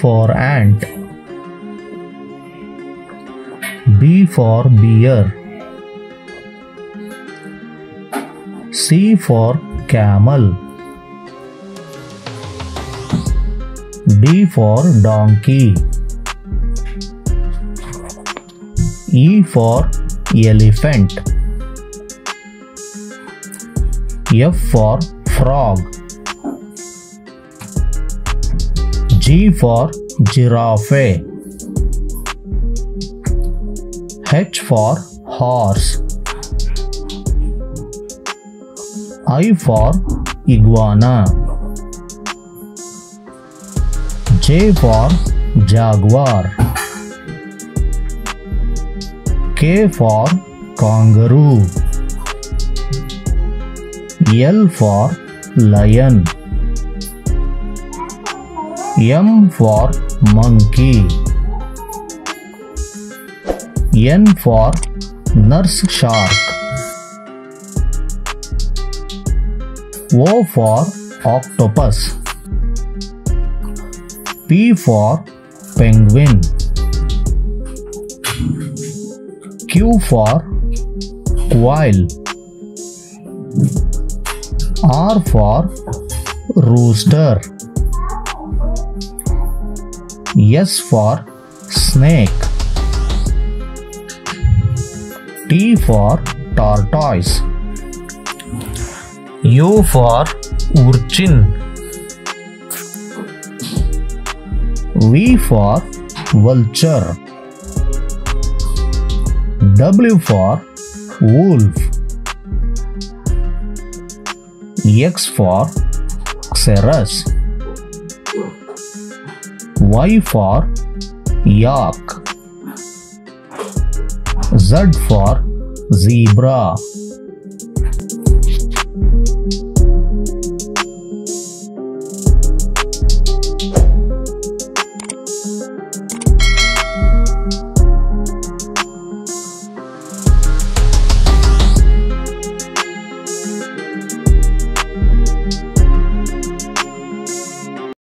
for ant, B for bear, C for camel, D for donkey, E for elephant, F for frog, G for giraffe, H for horse, I for iguana, J for jaguar, K for kangaroo, L for lion, M for monkey, N for nurse shark, O for octopus, P for penguin, Q for quail, R for rooster, S for snake, T for tortoise, U for urchin, V for vulture, W for wolf, X for xeris, Y for yak, Z for zebra.